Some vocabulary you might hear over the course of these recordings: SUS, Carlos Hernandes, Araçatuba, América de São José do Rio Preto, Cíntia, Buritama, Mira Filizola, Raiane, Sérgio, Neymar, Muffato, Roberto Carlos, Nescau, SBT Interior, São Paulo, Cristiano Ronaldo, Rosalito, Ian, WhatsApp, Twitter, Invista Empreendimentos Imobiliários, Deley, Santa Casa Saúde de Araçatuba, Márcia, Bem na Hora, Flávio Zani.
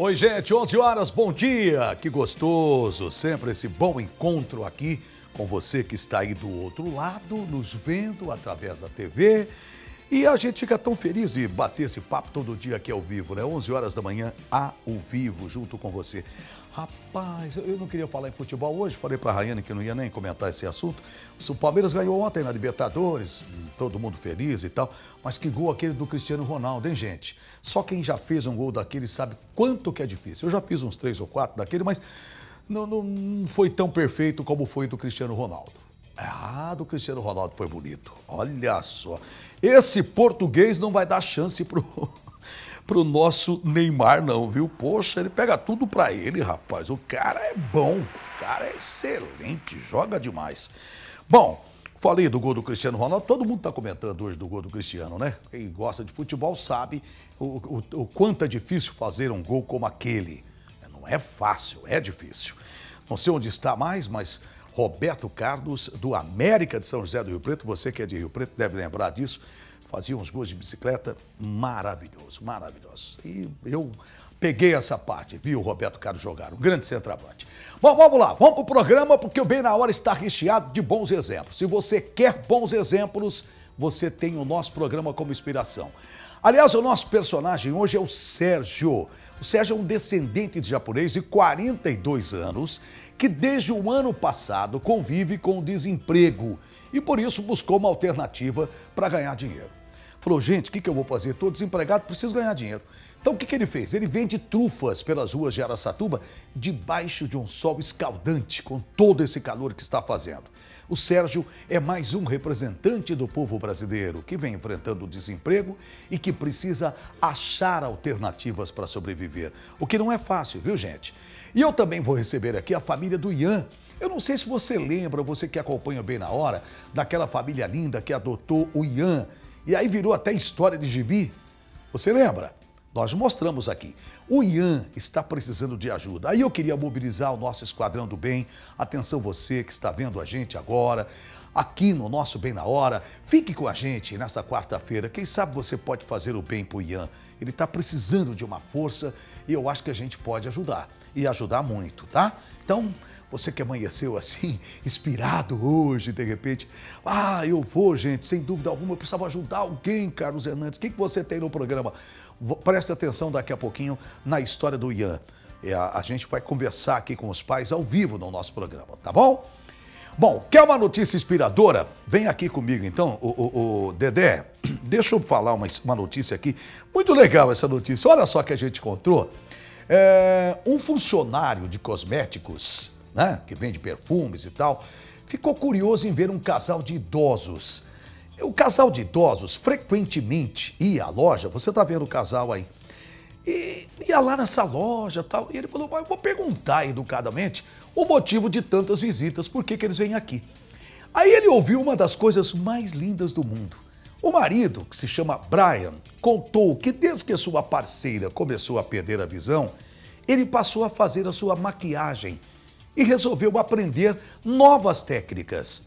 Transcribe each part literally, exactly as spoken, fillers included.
Oi, gente, onze horas, bom dia! Que gostoso, sempre esse bom encontro aqui com você que está aí do outro lado, nos vendo através da T V. E a gente fica tão feliz de bater esse papo todo dia aqui ao vivo, né? onze horas da manhã, ao vivo, junto com você. Rapaz, eu não queria falar em futebol hoje, falei para a Raiane que não ia nem comentar esse assunto. O Palmeiras ganhou ontem na Libertadores, todo mundo feliz e tal. Mas que gol aquele do Cristiano Ronaldo, hein, gente? Só quem já fez um gol daquele sabe quanto que é difícil. Eu já fiz uns três ou quatro daquele, mas não, não, não foi tão perfeito como foi do Cristiano Ronaldo. Ah, do Cristiano Ronaldo foi bonito. Olha só. Esse português não vai dar chance pro, pro nosso Neymar, não, viu? Poxa, ele pega tudo pra ele, rapaz. O cara é bom. O cara é excelente. Joga demais. Bom, falei do gol do Cristiano Ronaldo. Todo mundo tá comentando hoje do gol do Cristiano, né? Quem gosta de futebol sabe o, o, o quanto é difícil fazer um gol como aquele. Não é fácil, é difícil. Não sei onde está mais, mas... Roberto Carlos, do América de São José do Rio Preto, você que é de Rio Preto deve lembrar disso, fazia uns gols de bicicleta maravilhosos, maravilhosos. E eu peguei essa parte, vi o Roberto Carlos jogar, um grande centroavante. Bom, vamos lá, vamos para o programa, porque o Bem na Hora está recheado de bons exemplos. Se você quer bons exemplos, você tem o nosso programa como inspiração. Aliás, o nosso personagem hoje é o Sérgio. O Sérgio é um descendente de japonês de quarenta e dois anos, que desde o ano passado convive com o desemprego e por isso buscou uma alternativa para ganhar dinheiro. Falou, gente, o que, que eu vou fazer? Estou desempregado, preciso ganhar dinheiro. Então o que, que ele fez? Ele vende trufas pelas ruas de Araçatuba debaixo de um sol escaldante com todo esse calor que está fazendo. O Sérgio é mais um representante do povo brasileiro que vem enfrentando o desemprego e que precisa achar alternativas para sobreviver, o que não é fácil, viu, gente? E eu também vou receber aqui a família do Ian. Eu não sei se você lembra, você que acompanha Bem na Hora, daquela família linda que adotou o Ian e aí virou até história de gibi. Você lembra? Nós mostramos aqui. O Ian está precisando de ajuda. Aí eu queria mobilizar o nosso Esquadrão do Bem. Atenção você que está vendo a gente agora, aqui no nosso Bem na Hora. Fique com a gente nessa quarta-feira. Quem sabe você pode fazer o bem para o Ian. Ele está precisando de uma força e eu acho que a gente pode ajudar. E ajudar muito, tá? Então, você que amanheceu assim, inspirado hoje, de repente, ah, eu vou, gente, sem dúvida alguma, eu precisava ajudar alguém, Carlos Hernandes. O que, que você tem no programa? Preste atenção daqui a pouquinho na história do Ian. É, a gente vai conversar aqui com os pais ao vivo no nosso programa, tá bom? Bom, quer uma notícia inspiradora? Vem aqui comigo, então, o, o, o Dedé. Deixa eu falar uma, uma notícia aqui. Muito legal essa notícia. Olha só que a gente encontrou. É, um funcionário de cosméticos, né, que vende perfumes e tal, ficou curioso em ver um casal de idosos. O casal de idosos frequentemente ia à loja, você tá vendo o casal aí, e ia lá nessa loja e tal, e ele falou, mas eu vou perguntar educadamente o motivo de tantas visitas, por que que eles vêm aqui. Aí ele ouviu uma das coisas mais lindas do mundo. O marido, que se chama Brian, contou que desde que sua parceira começou a perder a visão, ele passou a fazer a sua maquiagem e resolveu aprender novas técnicas.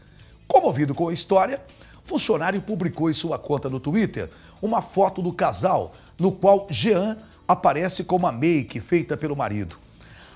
Comovido com a história, o funcionário publicou em sua conta no Twitter uma foto do casal, no qual Jean aparece com uma make feita pelo marido.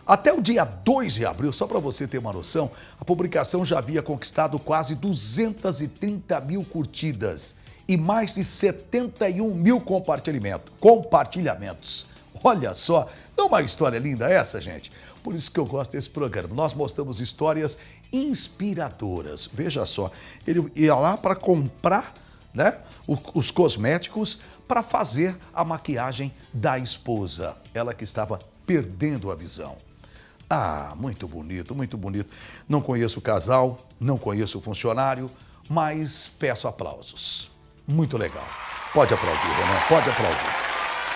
Até o dia dois de abril, só para você ter uma noção, a publicação já havia conquistado quase duzentas e trinta mil curtidas e mais de setenta e um mil compartilhamentos. Olha só, não é uma história linda essa, gente? Por isso que eu gosto desse programa. Nós mostramos histórias inspiradoras. Veja só, ele ia lá para comprar, né, os cosméticos para fazer a maquiagem da esposa, ela que estava perdendo a visão. Ah, muito bonito, muito bonito. Não conheço o casal, não conheço o funcionário, mas peço aplausos. Muito legal. Pode aplaudir, Ronan, pode aplaudir.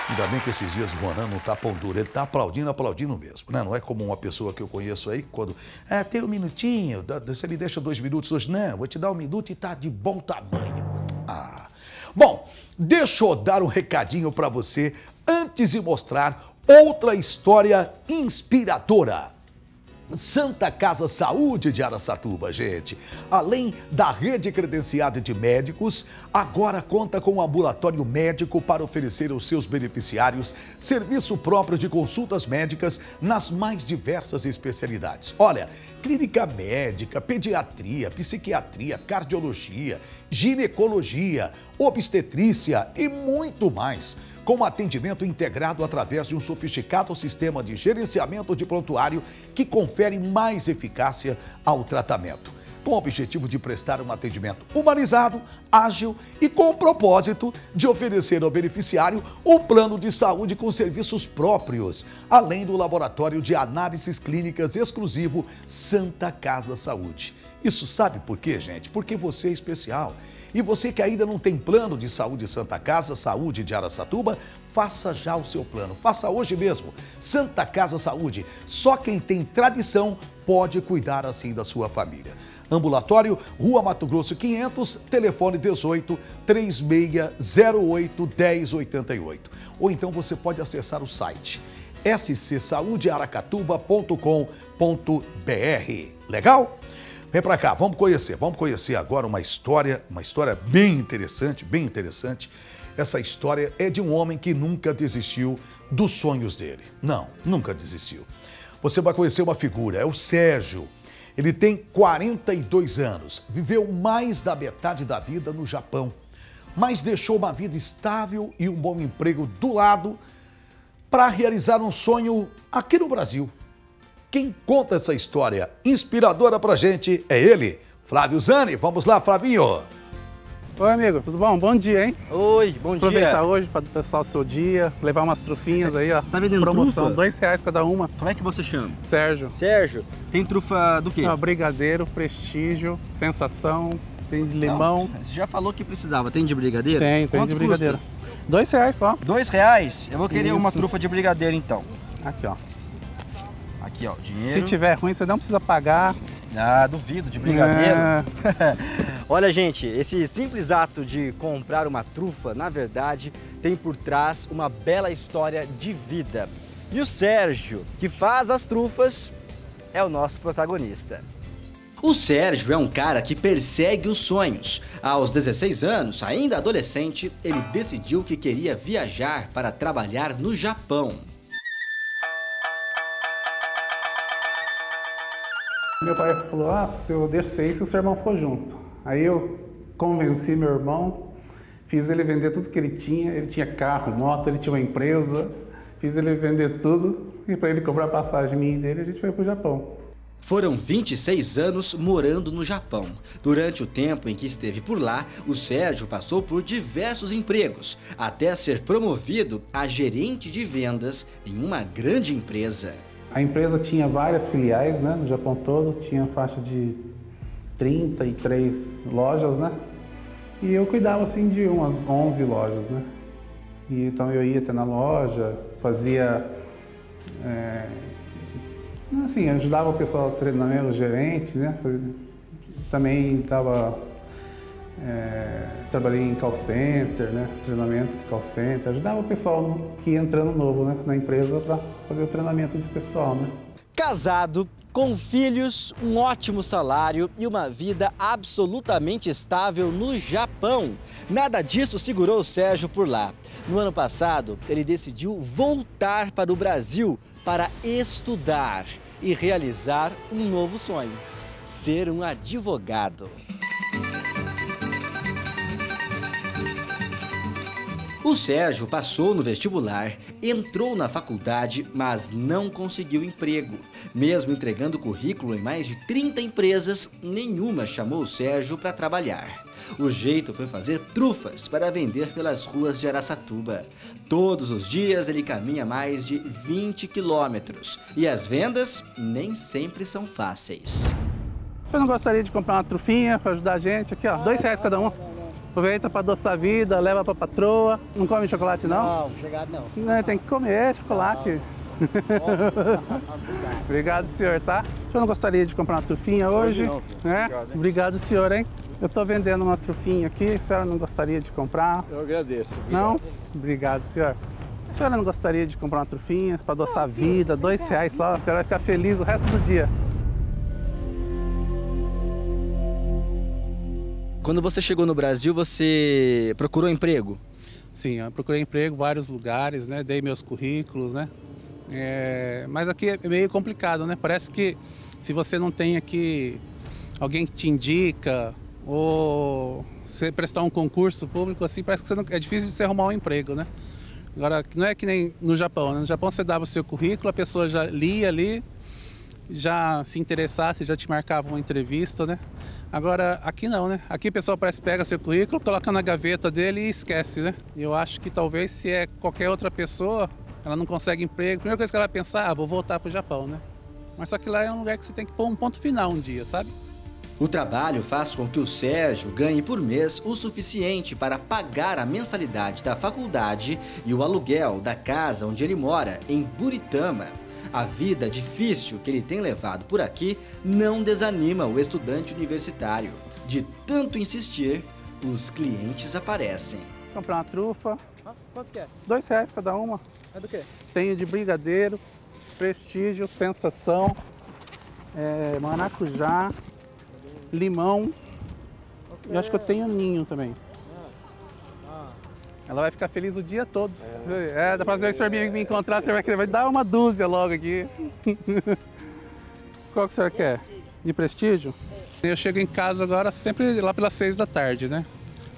Ainda bem que esses dias o Ronan não tá pão duro, ele tá aplaudindo, aplaudindo mesmo, né? Não é como uma pessoa que eu conheço aí, quando, ah, tem um minutinho, você me deixa dois minutos hoje? Não, vou te dar um minuto e tá de bom tamanho. Ah, bom, deixa eu dar um recadinho para você antes de mostrar outra história inspiradora. Santa Casa Saúde de Araçatuba, gente. Além da rede credenciada de médicos, agora conta com um ambulatório médico para oferecer aos seus beneficiários serviço próprio de consultas médicas nas mais diversas especialidades. Olha, clínica médica, pediatria, psiquiatria, cardiologia, ginecologia, obstetrícia e muito mais, com atendimento integrado através de um sofisticado sistema de gerenciamento de prontuário que confere mais eficácia ao tratamento, com o objetivo de prestar um atendimento humanizado, ágil e com o propósito de oferecer ao beneficiário um plano de saúde com serviços próprios, além do laboratório de análises clínicas exclusivo Santa Casa Saúde. Isso sabe por quê, gente? Porque você é especial. E você que ainda não tem plano de saúde Santa Casa Saúde de Araçatuba, faça já o seu plano. Faça hoje mesmo. Santa Casa Saúde. Só quem tem tradição pode cuidar assim da sua família. Ambulatório, Rua Mato Grosso quinhentos, telefone dezoito, três seis zero oito, um zero oito oito. Ou então você pode acessar o site s c saúde aracatuba ponto com ponto b r. Legal? Vem pra cá, vamos conhecer, vamos conhecer agora uma história, uma história bem interessante, bem interessante. Essa história é de um homem que nunca desistiu dos sonhos dele. Não, nunca desistiu. Você vai conhecer uma figura, é o Sérgio. Ele tem quarenta e dois anos, viveu mais da metade da vida no Japão, mas deixou uma vida estável e um bom emprego do lado para realizar um sonho aqui no Brasil. Quem conta essa história inspiradora pra gente é ele, Flávio Zani. Vamos lá, Flavinho. Oi, amigo, tudo bom? Bom dia, hein? Oi, bom Aproveitar dia. Aproveitar hoje para o pessoal o seu dia, levar umas trufinhas aí, ó. Você tá vendendo promoção, trufa? Dois reais cada uma. Como é que você chama? Sérgio. Sérgio, tem trufa do quê? Não, brigadeiro, prestígio, sensação, tem de limão. Não, você já falou que precisava, tem de brigadeiro? Tem, tem. Quanto de brigadeiro. Custa? Dois reais só. Dois reais? Eu vou querer Isso. uma trufa de brigadeiro, então. Aqui, ó. Aqui, ó, dinheiro. Se tiver ruim, você não precisa pagar. Ah, duvido de brigadeiro. É. Olha, gente, esse simples ato de comprar uma trufa, na verdade, tem por trás uma bela história de vida. E o Sérgio, que faz as trufas, é o nosso protagonista. O Sérgio é um cara que persegue os sonhos. Aos dezesseis anos, ainda adolescente, ele decidiu que queria viajar para trabalhar no Japão. Meu pai falou, ah, eu deixo você ir se o seu irmão for junto. Aí eu convenci meu irmão, fiz ele vender tudo que ele tinha, ele tinha carro, moto, ele tinha uma empresa, fiz ele vender tudo e para ele comprar passagem minha e dele, a gente foi pro Japão. Foram vinte e seis anos morando no Japão. Durante o tempo em que esteve por lá, o Sérgio passou por diversos empregos, até ser promovido a gerente de vendas em uma grande empresa. A empresa tinha várias filiais, né, no Japão todo, tinha faixa de trinta e três lojas, né, e eu cuidava assim de umas onze lojas, né, e então eu ia até na loja, fazia, é, assim, ajudava o pessoal, treinamento, o gerente, né, fazia, também tava, é, trabalhei em call center, né, treinamento de call center, ajudava o pessoal que ia entrando novo, né, na empresa para fazer o treinamento desse pessoal, né? Casado, com filhos, um ótimo salário e uma vida absolutamente estável no Japão. Nada disso segurou o Sérgio por lá. No ano passado, ele decidiu voltar para o Brasil para estudar e realizar um novo sonho: ser um advogado. O Sérgio passou no vestibular, entrou na faculdade, mas não conseguiu emprego. Mesmo entregando currículo em mais de trinta empresas, nenhuma chamou o Sérgio para trabalhar. O jeito foi fazer trufas para vender pelas ruas de Araçatuba. Todos os dias ele caminha mais de vinte quilômetros e as vendas nem sempre são fáceis. Eu não gostaria de comprar uma trufinha para ajudar a gente? Aqui, ó, dois reais cada um. Aproveita para adoçar a vida, leva para patroa. Não come chocolate, não? Não, chegado não. Não, tem que comer chocolate. Obrigado, senhor, tá? O senhor não gostaria de comprar uma trufinha hoje? Não, né? Obrigado, obrigado, senhor, hein? Eu estou vendendo uma trufinha aqui, a senhora não gostaria de comprar? Eu agradeço. Obrigado. Não? Obrigado, senhor. A senhora não gostaria de comprar uma trufinha para adoçar a vida? Dois reais só, a senhora vai ficar feliz o resto do dia. Quando você chegou no Brasil, você procurou emprego? Sim, eu procurei emprego em vários lugares, né? Dei meus currículos, né? É, mas aqui é meio complicado, né? Parece que se você não tem aqui alguém que te indica ou você prestar um concurso público, assim, parece que você não, é difícil de você arrumar um emprego, né? Agora, não é que nem no Japão, né? No Japão você dava o seu currículo, a pessoa já lia ali, já se interessasse, já te marcava uma entrevista, né? Agora, aqui não, né? Aqui o pessoal parece que pega seu currículo, coloca na gaveta dele e esquece, né? Eu acho que talvez se é qualquer outra pessoa, ela não consegue emprego, a primeira coisa que ela vai pensar, ah, vou voltar para o Japão, né? Mas só que lá é um lugar que você tem que pôr um ponto final um dia, sabe? O trabalho faz com que o Sérgio ganhe por mês o suficiente para pagar a mensalidade da faculdade e o aluguel da casa onde ele mora, em Buritama. A vida difícil que ele tem levado por aqui não desanima o estudante universitário. De tanto insistir, os clientes aparecem. Vou comprar uma trufa. Ah, quanto que é? Dois reais cada uma. É do quê? Tenho de brigadeiro, prestígio, sensação, é, maracujá, limão, okay. Eu acho que eu tenho ninho também. Ah. Ah. Ela vai ficar feliz o dia todo. É, é da próxima vez que o senhor me encontrar, o senhor vai querer vai dar uma dúzia logo aqui. Qual que o senhor quer? De prestígio? Eu chego em casa agora sempre lá pelas seis da tarde, né?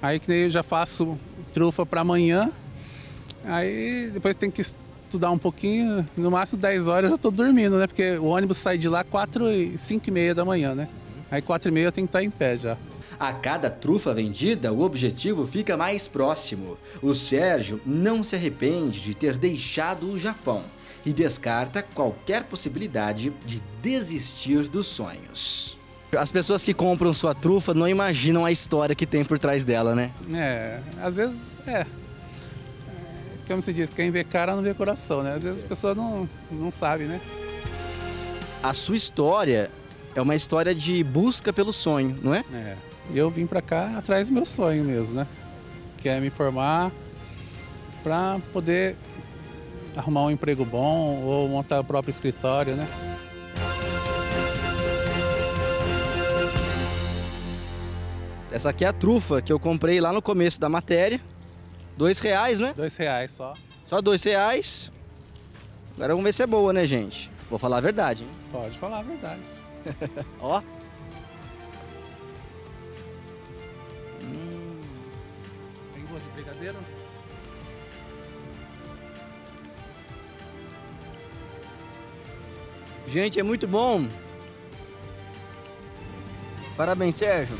Aí que eu já faço trufa para amanhã, aí depois tem que estudar um pouquinho, no máximo dez horas eu já estou dormindo, né? Porque o ônibus sai de lá quatro e cinco e meia da manhã, né? Aí quatro e meia eu tenho que estar em pé já. A cada trufa vendida, o objetivo fica mais próximo. O Sérgio não se arrepende de ter deixado o Japão e descarta qualquer possibilidade de desistir dos sonhos. As pessoas que compram sua trufa não imaginam a história que tem por trás dela, né? É, às vezes é. Como se diz, quem vê cara não vê coração, né? Às vezes as pessoas não, não sabem, né? A sua história... é uma história de busca pelo sonho, não é? É. Eu vim pra cá atrás do meu sonho mesmo, né? Que é me formar pra poder arrumar um emprego bom ou montar o próprio escritório, né? Essa aqui é a trufa que eu comprei lá no começo da matéria. Dois reais, né? Dois reais só. Só dois reais. Agora vamos ver se é boa, né, gente? Vou falar a verdade, hein? Pode falar a verdade. Ó. Hum. Tem gosto de brigadeiro? Gente, é muito bom. Parabéns, Sérgio.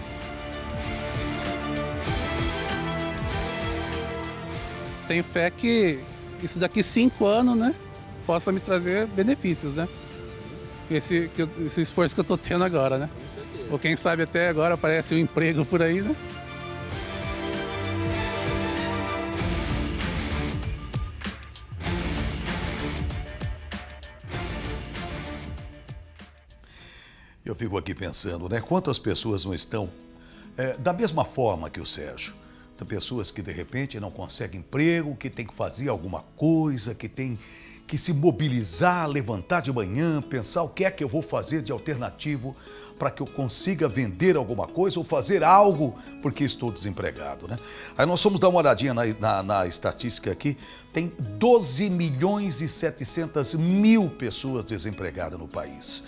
Tenho fé que isso daqui cinco anos, né, possa me trazer benefícios, né? Esse, que eu, esse esforço que eu tô tendo agora, né? Com certeza. Ou quem sabe até agora aparece um emprego por aí, né? Eu fico aqui pensando, né? Quantas pessoas não estão é, da mesma forma que o Sérgio. Tem pessoas que de repente não conseguem emprego, que tem que fazer alguma coisa, que tem... que se mobilizar, levantar de manhã, pensar o que é que eu vou fazer de alternativo para que eu consiga vender alguma coisa ou fazer algo porque estou desempregado, né? Aí nós vamos dar uma olhadinha na, na, na estatística aqui, tem doze milhões e setecentos mil pessoas desempregadas no país.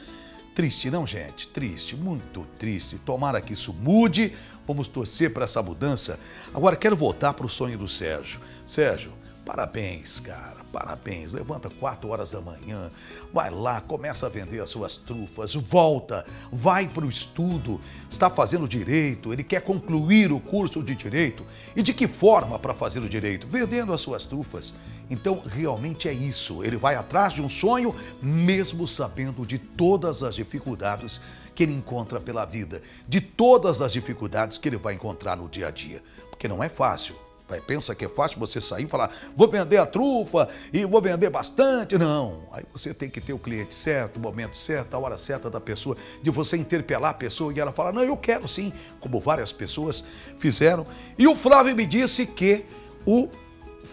Triste, não, gente? Triste, muito triste. Tomara que isso mude, vamos torcer para essa mudança. Agora quero voltar para o sonho do Sérgio. Sérgio, parabéns, cara, parabéns. Levanta quatro horas da manhã, vai lá, começa a vender as suas trufas, volta, vai para o estudo, está fazendo direito, ele quer concluir o curso de direito. E de que forma para fazer o direito? Vendendo as suas trufas. Então, realmente é isso. Ele vai atrás de um sonho, mesmo sabendo de todas as dificuldades que ele encontra pela vida, de todas as dificuldades que ele vai encontrar no dia a dia, porque não é fácil. Vai, pensa que é fácil você sair e falar, vou vender a trufa e vou vender bastante. Não, aí você tem que ter o cliente certo, o momento certo, a hora certa da pessoa, de você interpelar a pessoa e ela falar, não, eu quero sim, como várias pessoas fizeram. E o Flávio me disse que o,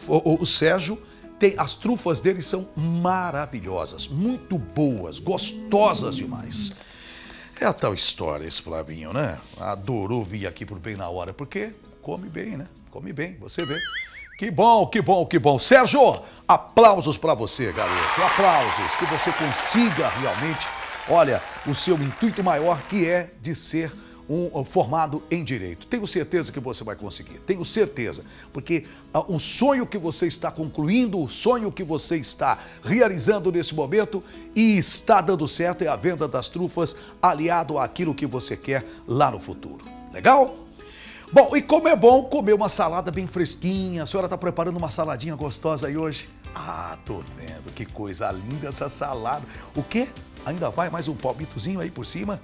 o, o Sérgio, tem, as trufas dele são maravilhosas, muito boas, gostosas demais. É a tal história esse Flavinho, né? Adorou vir aqui por Bem na Hora, porque come bem, né? Come bem, você vê. Que bom, que bom, que bom. Sérgio, aplausos para você, garoto. Aplausos, que você consiga realmente, olha, o seu intuito maior, que é de ser um formado em Direito. Tenho certeza que você vai conseguir, tenho certeza, porque o sonho que você está concluindo, o sonho que você está realizando nesse momento e está dando certo é a venda das trufas, aliado àquilo que você quer lá no futuro. Legal? Bom, e como é bom comer uma salada bem fresquinha. A senhora está preparando uma saladinha gostosa aí hoje? Ah, tô vendo, que coisa linda essa salada. O quê? Ainda vai mais um palmitozinho aí por cima?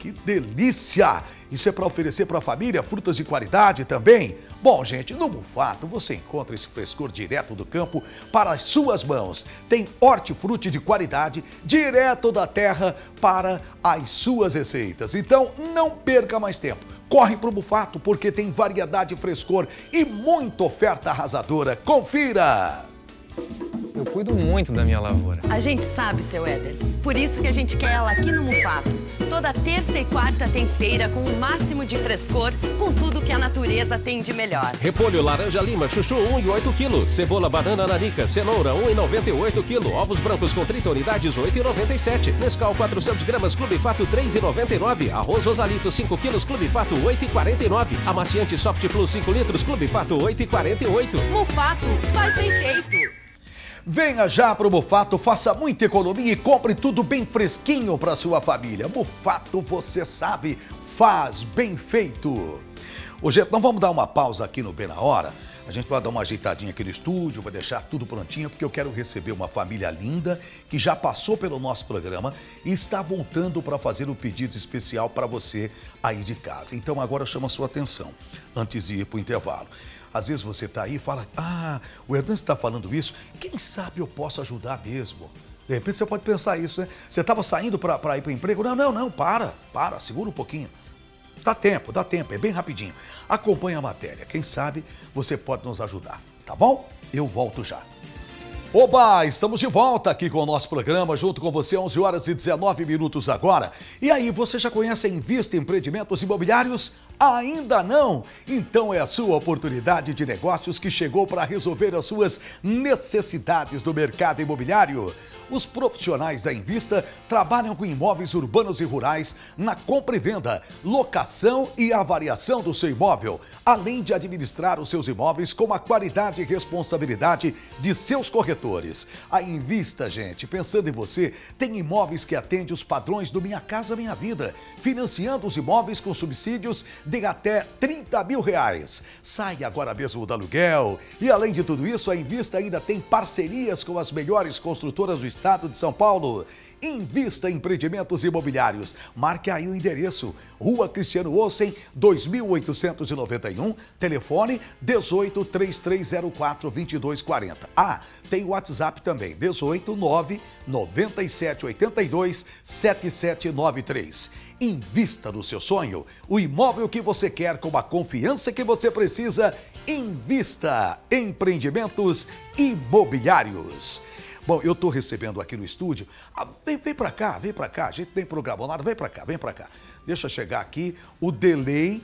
Que delícia! Isso é para oferecer para a família, frutas de qualidade também. Bom, gente, no Muffato você encontra esse frescor direto do campo para as suas mãos. Tem hortifruti de qualidade direto da terra para as suas receitas. Então, não perca mais tempo. Corre para o Muffato porque tem variedade, frescor e muita oferta arrasadora. Confira! Eu cuido muito da minha lavoura. A gente sabe, seu Éder. Por isso que a gente quer ela aqui no Muffato. Toda terça e quarta tem feira com o máximo de frescor, com tudo que a natureza tem de melhor. Repolho, laranja, lima, chuchu, um e oito quilos. Cebola, banana, narica, cenoura, um e noventa e oito quilos. Ovos brancos com trinta unidades, oito e noventa e sete. Nescau, quatrocentos gramas, Clube Fato, três e noventa e nove. Arroz Rosalito, cinco quilos, Clube Fato, oito e quarenta e nove. Amaciante Soft Plus, cinco litros, Clube Fato, oito e quarenta e oito. Muffato, faz bem feito. Venha já para o Muffato, faça muita economia e compre tudo bem fresquinho para sua família. Muffato, você sabe, faz bem feito. Ô, gente, nós vamos dar uma pausa aqui no Bem na Hora. A gente vai dar uma ajeitadinha aqui no estúdio, vai deixar tudo prontinho, porque eu quero receber uma família linda que já passou pelo nosso programa e está voltando para fazer um pedido especial para você aí de casa. Então agora chama a sua atenção, antes de ir para o intervalo. Às vezes você está aí e fala, ah, o Hernan está falando isso, quem sabe eu posso ajudar mesmo? De repente você pode pensar isso, né? Você estava saindo para ir para o emprego? Não, não, não, para, para, segura um pouquinho. Dá tempo, dá tempo, é bem rapidinho. Acompanhe a matéria, quem sabe você pode nos ajudar, tá bom? Eu volto já. Oba, estamos de volta aqui com o nosso programa, junto com você, onze horas e dezenove minutos agora. E aí, você já conhece a Invista Empreendimentos Imobiliários? Ainda não? Então é a sua oportunidade de negócios que chegou para resolver as suas necessidades do mercado imobiliário. Os profissionais da Invista trabalham com imóveis urbanos e rurais na compra e venda, locação e avaliação do seu imóvel, além de administrar os seus imóveis com a qualidade e responsabilidade de seus corretores. A Invista, gente, pensando em você, tem imóveis que atendem os padrões do Minha Casa Minha Vida, financiando os imóveis com subsídios de até trinta mil reais. Sai agora mesmo do aluguel. E além de tudo isso, a Invista ainda tem parcerias com as melhores construtoras do estado de São Paulo. Invista Empreendimentos Imobiliários. Marque aí o endereço. Rua Cristiano Olsen, dois mil oitocentos e noventa e um, telefone dezoito, três três zero quatro, vinte e dois quarenta. Ah, tem o WhatsApp também, dezoito, nove, nove sete oito dois, sete sete nove três. Invista no seu sonho, o imóvel que você quer com a confiança que você precisa. Invista Empreendimentos Imobiliários. Bom, eu estou recebendo aqui no estúdio, ah, vem, vem para cá, vem para cá, a gente tem programa nada, vem para cá, vem para cá. Deixa eu chegar aqui, o Deley,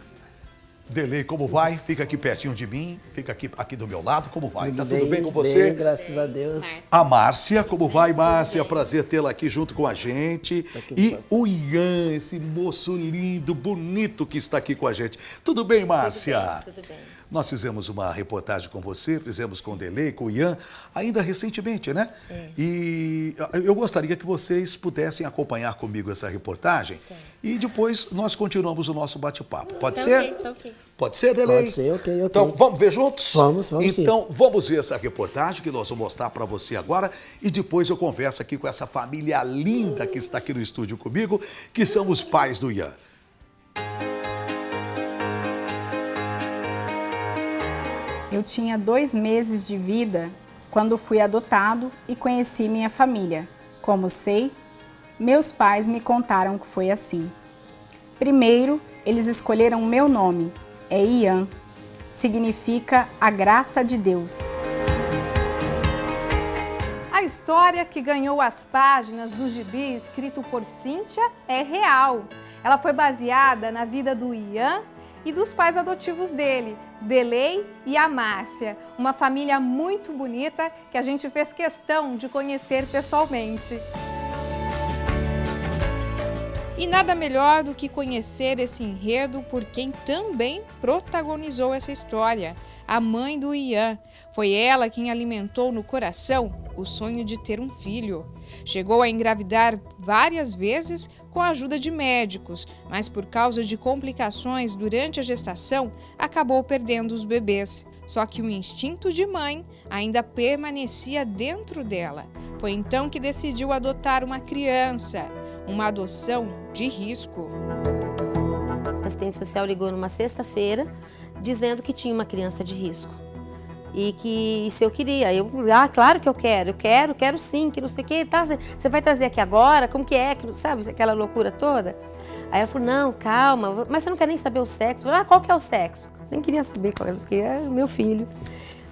Deley, como vai? Fica aqui pertinho de mim, fica aqui, aqui do meu lado, como vai? Tá tudo bem com você? Bem, graças a Deus. A Márcia, como vai, Márcia? Prazer tê-la aqui junto com a gente. E o Ian, esse moço lindo, bonito que está aqui com a gente. Tudo bem, Márcia? Tudo bem, tudo bem. Nós fizemos uma reportagem com você, fizemos com o Deley, com o Ian, ainda recentemente, né? É. E eu gostaria que vocês pudessem acompanhar comigo essa reportagem. Sim. E depois nós continuamos o nosso bate-papo. Pode tá ser? Okay, tá okay. Pode ser, Deley? Pode ser, ok, ok. Então, vamos ver juntos? Vamos, vamos Então, sim. vamos ver essa reportagem que nós vamos mostrar para você agora e depois eu converso aqui com essa família linda que está aqui no estúdio comigo, que são os pais do Ian. Eu tinha dois meses de vida quando fui adotado e conheci minha família. Como sei, meus pais me contaram que foi assim. Primeiro, eles escolheram o meu nome, é Ian, significa a graça de Deus. A história que ganhou as páginas do gibi escrito por Cíntia é real. Ela foi baseada na vida do Ian e dos pais adotivos dele, Deley e a Márcia. Uma família muito bonita que a gente fez questão de conhecer pessoalmente. E nada melhor do que conhecer esse enredo por quem também protagonizou essa história, a mãe do Ian. Foi ela quem alimentou no coração o sonho de ter um filho. Chegou a engravidar várias vezes com a ajuda de médicos, mas por causa de complicações durante a gestação, acabou perdendo os bebês. Só que o instinto de mãe ainda permanecia dentro dela. Foi então que decidiu adotar uma criança, uma adoção de risco. A assistente social ligou numa sexta-feira, dizendo que tinha uma criança de risco e que e se eu queria, eu, ah, claro que eu quero, eu quero, quero sim, que não sei o que, tá, você vai trazer aqui agora, como que é, que, sabe, aquela loucura toda. Aí ela falou, não, calma, mas você não quer nem saber o sexo? Eu falei, ah, qual que é o sexo? Nem queria saber qual era, que era o meu filho.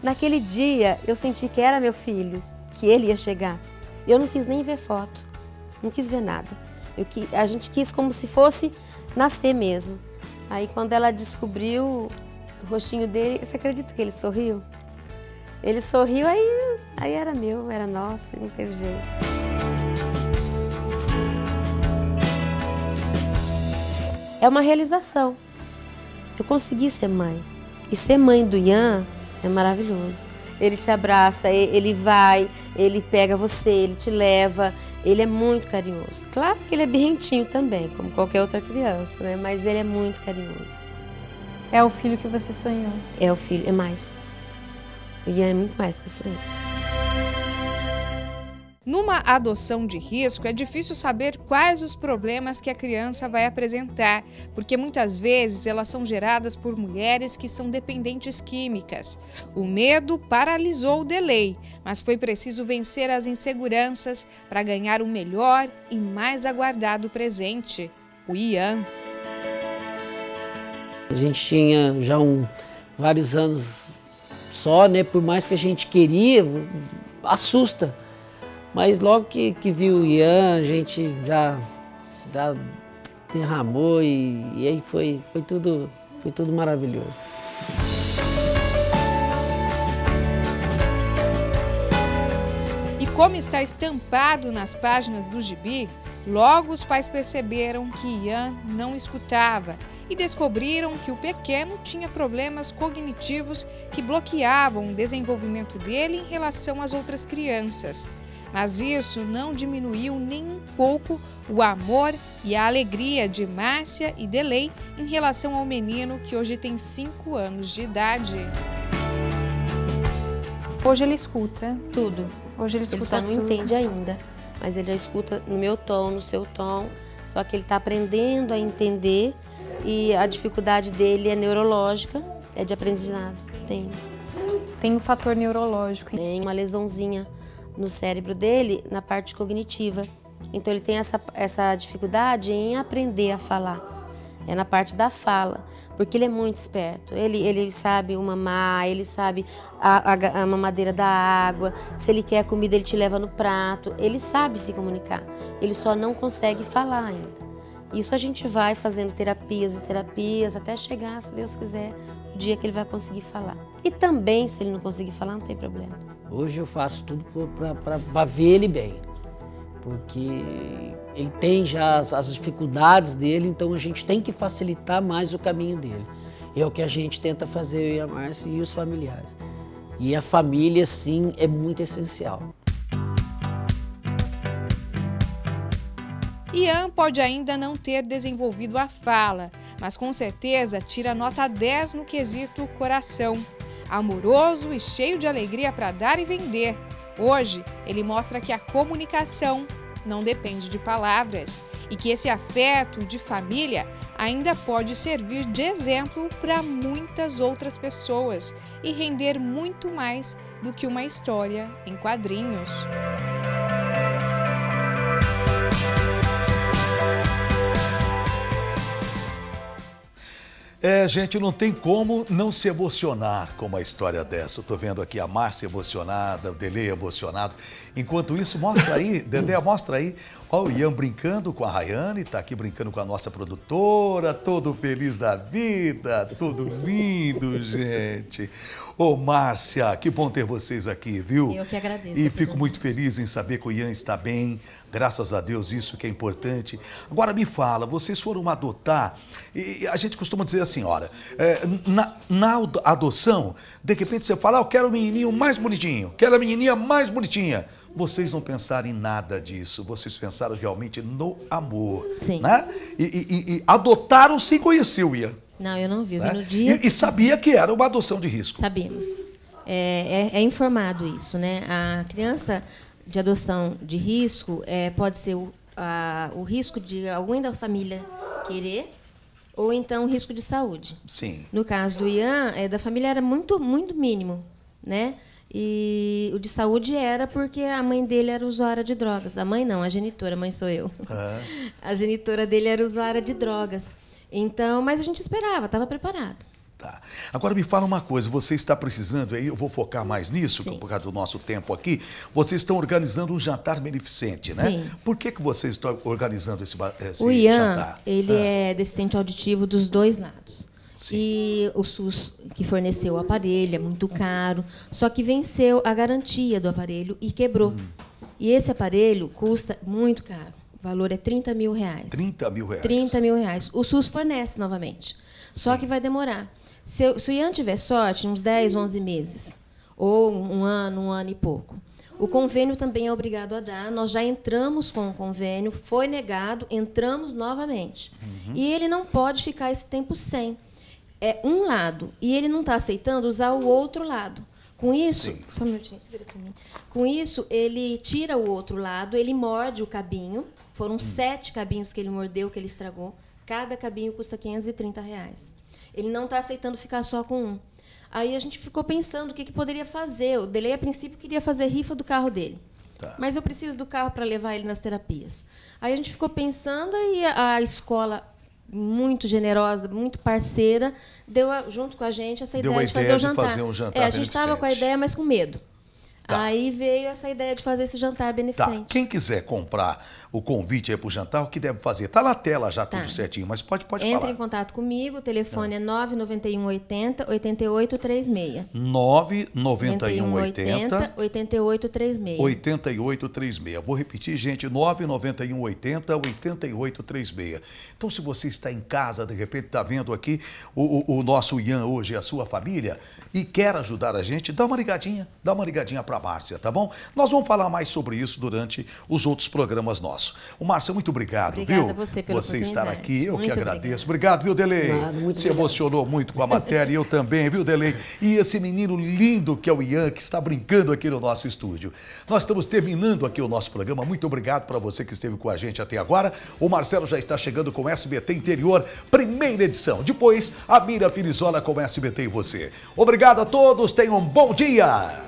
Naquele dia, eu senti que era meu filho, que ele ia chegar. Eu não quis nem ver foto, não quis ver nada. Eu, a gente quis como se fosse nascer mesmo. Aí quando ela descobriu o rostinho dele, você acredita que ele sorriu? Ele sorriu, aí, aí era meu, era nosso, não teve jeito. É uma realização. Eu consegui ser mãe. E ser mãe do Ian é maravilhoso. Ele te abraça, ele vai, ele pega você, ele te leva. Ele é muito carinhoso. Claro que ele é birrentinho também, como qualquer outra criança, né? Mas ele é muito carinhoso. É o filho que você sonhou? É o filho, é mais. E é muito mais que eu sonhei. Numa adoção de risco, é difícil saber quais os problemas que a criança vai apresentar, porque muitas vezes elas são geradas por mulheres que são dependentes químicas. O medo paralisou o Deley, mas foi preciso vencer as inseguranças para ganhar o melhor e mais aguardado presente, o Ian. A gente tinha já um, vários anos só, né? Por mais que a gente queria, assusta. Mas logo que, que viu o Ian, a gente já, já derramou e, e aí foi, foi, tudo, foi tudo maravilhoso. E como está estampado nas páginas do gibi, logo os pais perceberam que Ian não escutava e descobriram que o pequeno tinha problemas cognitivos que bloqueavam o desenvolvimento dele em relação às outras crianças. Mas isso não diminuiu nem um pouco o amor e a alegria de Márcia e Deley em relação ao menino que hoje tem cinco anos de idade. Hoje ele escuta tudo. Hoje ele escuta ele só não tudo. Entende ainda, mas ele já escuta no meu tom, no seu tom, só que ele está aprendendo a entender e a dificuldade dele é neurológica, é de aprendizado. Tem. Tem um fator neurológico. Tem uma lesãozinha no cérebro dele, na parte cognitiva. Então ele tem essa, essa dificuldade em aprender a falar. É na parte da fala, porque ele é muito esperto. Ele, ele sabe o mamar, ele sabe a, a, a mamadeira da água, se ele quer comida ele te leva no prato, ele sabe se comunicar, ele só não consegue falar ainda. Isso a gente vai fazendo terapias e terapias até chegar, se Deus quiser, o dia que ele vai conseguir falar. E também, se ele não conseguir falar, não tem problema. Hoje eu faço tudo para ver ele bem, porque ele tem já as, as dificuldades dele, então a gente tem que facilitar mais o caminho dele. É o que a gente tenta fazer, eu e a Márcia e os familiares. E a família, sim, é muito essencial. Ian pode ainda não ter desenvolvido a fala, mas com certeza tira nota dez no quesito coração. Amoroso e cheio de alegria para dar e vender. Hoje, ele mostra que a comunicação não depende de palavras e que esse afeto de família ainda pode servir de exemplo para muitas outras pessoas e render muito mais do que uma história em quadrinhos. É, gente, não tem como não se emocionar com uma história dessa. Eu tô vendo aqui a Márcia emocionada, o Deley emocionado. Enquanto isso, mostra aí, Dedé, mostra aí. Ó, o Ian brincando com a Raiane, tá aqui brincando com a nossa produtora, todo feliz da vida, tudo lindo, gente. Ô, Márcia, que bom ter vocês aqui, viu? Eu que agradeço. E fico muito feliz em saber que o Ian está bem, graças a Deus, isso que é importante. Agora me fala, vocês foram adotar, e a gente costuma dizer assim, senhora, é, na, na adoção, de repente você fala, ah, eu quero o menininho mais bonitinho, quero a menininha mais bonitinha. Vocês não pensaram em nada disso, vocês pensaram realmente no amor, Sim. né? E, e, e adotaram sem conhecer o Ian. Não, eu não vi, né? No dia... E, e sabia que era uma adoção de risco. Sabemos. É, é, é informado isso, né? A criança de adoção de risco é, pode ser o, a, o risco de alguém da família querer... ou então risco de saúde. Sim. No caso do Ian, é, da família era muito, muito mínimo, né? E o de saúde era porque a mãe dele era usuária de drogas. A mãe não, a genitora, a mãe sou eu. Ah. A genitora dele era usuária de drogas. Então, mas a gente esperava, estava preparado. Tá. Agora me fala uma coisa, você está precisando, aí eu vou focar mais nisso, por causa do nosso tempo aqui, vocês estão organizando um jantar beneficente, né? Sim. Por que que vocês estão organizando esse, esse o Ian, jantar? Ele ah. é deficiente auditivo dos dois lados. Sim. E o SUS que forneceu o aparelho é muito caro, só que venceu a garantia do aparelho e quebrou. Hum. E esse aparelho custa muito caro, o valor é trinta mil reais. trinta mil reais? trinta mil reais. O SUS fornece novamente, só Sim. que vai demorar. Se, eu, se o Ian tiver sorte, uns dez, onze meses, ou um ano, um ano e pouco. O convênio também é obrigado a dar, nós já entramos com o convênio, foi negado, entramos novamente. Uhum. E ele não pode ficar esse tempo sem. É um lado, e ele não está aceitando usar o outro lado. Com isso, Sim. só um minutinho, segura para mim. Com isso, ele tira o outro lado, ele morde o cabinho, foram uhum. sete cabinhos que ele mordeu, que ele estragou, cada cabinho custa quinhentos e trinta reais. Ele não está aceitando ficar só com um. Aí a gente ficou pensando o que, que poderia fazer. O Deley, a princípio, queria fazer rifa do carro dele. Tá. Mas eu preciso do carro para levar ele nas terapias. Aí a gente ficou pensando e a escola, muito generosa, muito parceira, deu a, junto com a gente essa deu ideia de fazer, ideia o jantar. De fazer um jantar. É, a gente estava com a ideia, mas com medo. Tá. Aí veio essa ideia de fazer esse jantar beneficente. Tá. Quem quiser comprar o convite aí para o jantar, o que deve fazer? Está na tela já tá. tudo certinho, mas pode, pode Entra falar. Entre em contato comigo, o telefone é, é nove nove um oito zero, oito oito três seis. nove nove um oito zero, oito oito três seis. oito oito três seis. Vou repetir, gente, nove nove um oito zero, oito oito três seis. Então, se você está em casa, de repente está vendo aqui o, o, o nosso Ian hoje, a sua família, e quer ajudar a gente, dá uma ligadinha, dá uma ligadinha para Márcia, tá bom? Nós vamos falar mais sobre isso durante os outros programas nossos. O Márcia, muito obrigado, obrigada viu? Obrigada você pela Você estar aqui, eu muito que agradeço. Obrigado, obrigado viu, Deley? Claro, Se emocionou obrigado. muito com a matéria e eu também, viu, Deley? E esse menino lindo que é o Ian, que está brincando aqui no nosso estúdio. Nós estamos terminando aqui o nosso programa. Muito obrigado para você que esteve com a gente até agora. O Marcelo já está chegando com S B T Interior, primeira edição. Depois, a Mira Filizola com S B T e você. Obrigado a todos, tenham um bom dia!